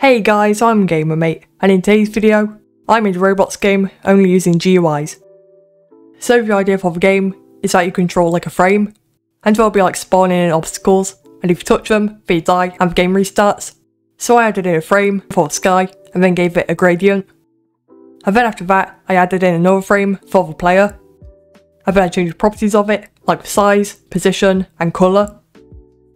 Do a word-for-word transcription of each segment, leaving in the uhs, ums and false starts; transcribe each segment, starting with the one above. Hey guys, I'm GamerMate, and in today's video, I made a Roblox game only using G U Is. So the idea for the game is that you control like a frame, and there'll be like spawning in obstacles, and if you touch them, they die and the game restarts. So I added in a frame for the sky, and then gave it a gradient. And then after that, I added in another frame for the player, and then I changed the properties of it, like the size, position, and colour.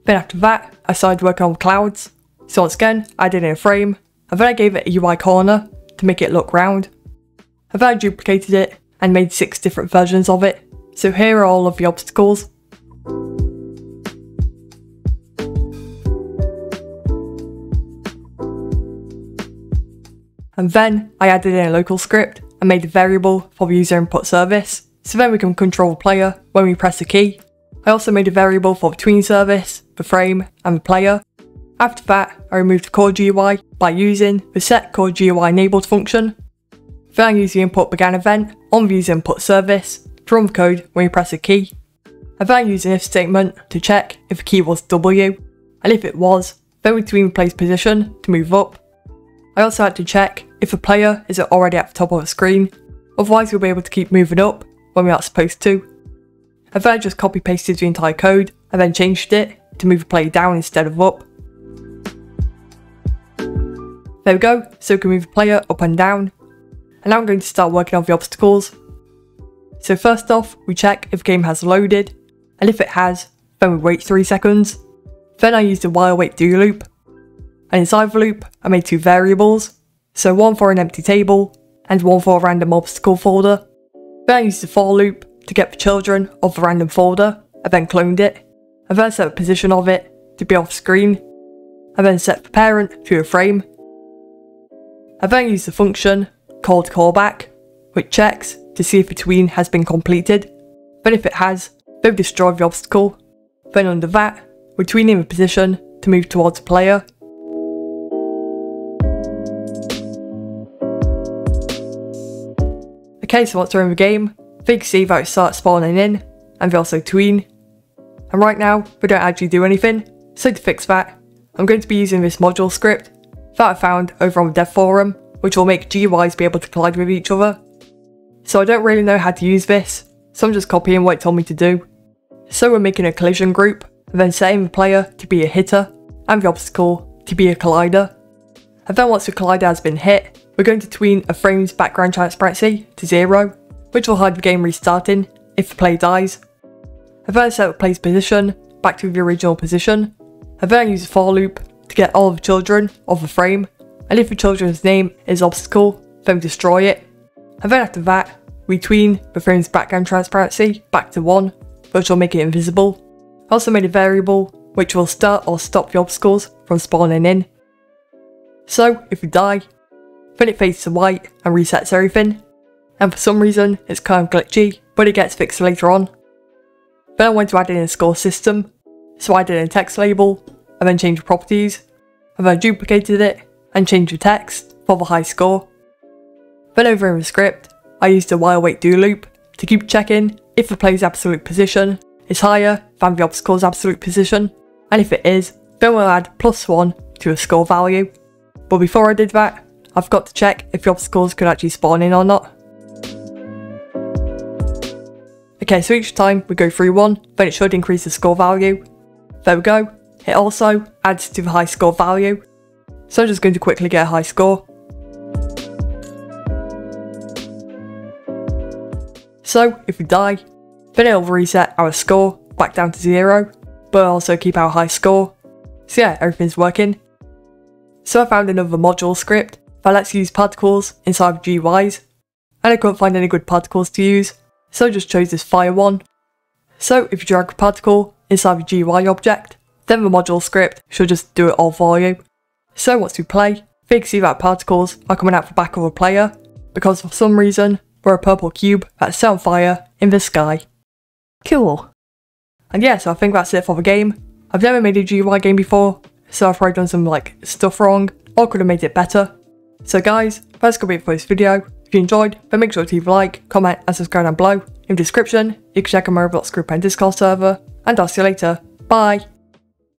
Then after that, I started working on the clouds. So once again, I did in a frame, and then I gave it a U I corner to make it look round. And then I duplicated it and made six different versions of it. So here are all of the obstacles. And then I added in a local script and made a variable for the user input service, so then we can control the player when we press a key. I also made a variable for the tween service, the frame, and the player. After that, I removed the core G U I by using the set core G U I enabled function. Then I used the input began event on the user input service to run the code when you press a key. And then I used an if statement to check if the key was W, and if it was, then we tween place position to move up. I also had to check if the player is already at the top of the screen, otherwise we'll be able to keep moving up when we aren't supposed to. And then I just copy pasted the entire code and then changed it to move the player down instead of up. There we go, so we can move the player up and down. And now I'm going to start working on the obstacles. So first off, we check if the game has loaded, and if it has, then we wait three seconds. Then I used a while wait do loop, and inside the loop I made two variables, so one for an empty table, and one for a random obstacle folder. Then I used the for loop to get the children of the random folder, and then cloned it, and then set the position of it to be off screen, and then set the parent to a frame. I then use the function called callback, which checks to see if the tween has been completed. Then if it has, they destroy the obstacle. Then under that, we tween in the position to move towards the player. Okay, so once we're in the game, they can see that it starts spawning in, and they also tween. And right now, they don't actually do anything, so to fix that, I'm going to be using this module script that I found over on the dev forum, which will make G U Is be able to collide with each other. So I don't really know how to use this, so I'm just copying what it told me to do. So we're making a collision group, and then setting the player to be a hitter, and the obstacle to be a collider. And then once the collider has been hit, we're going to tween a frame's background transparency to zero, which will hide the game restarting if the player dies. And then I set the player's position back to the original position, and then I use the for loop to get all of the children of the frame, and if the children's name is obstacle, then destroy it. And then after that, we tween the frame's background transparency back to one, which will make it invisible. I also made a variable which will start or stop the obstacles from spawning in. So if we die, then it fades to white and resets everything, and for some reason it's kind of glitchy, but it gets fixed later on. Then I went to add in a score system, so I did a text label, and then changed the properties, and then I duplicated it and changed the text for the high score. Then over in the script, I used a while wait do loop to keep checking if the player's absolute position is higher than the obstacle's absolute position, and if it is, then we'll add plus one to a score value. But before I did that, I've got to check if the obstacles could actually spawn in or not. Okay, so each time we go through one, then it should increase the score value. There we go. It also adds to the high score value, so I'm just going to quickly get a high score. So if we die, then it'll reset our score back down to zero, but also keep our high score. So yeah, everything's working. So I found another module script that lets you use particles inside of G U Is, and I couldn't find any good particles to use, so I just chose this fire one. So if you drag a particle inside of a G U I object, then the module script should just do it all for you. So once we play, we can see that particles are coming out the back of a player, because for some reason we're a purple cube that's set on fire in the sky. Cool. And yeah, so I think that's it for the game. I've never made a G U I game before, so I've probably done some like stuff wrong, or could have made it better. So guys, that's gonna be it for this video. If you enjoyed, then make sure to leave a like, comment, and subscribe down below. In the description, you can check out my Roblox group and Discord server, and I'll see you later. Bye!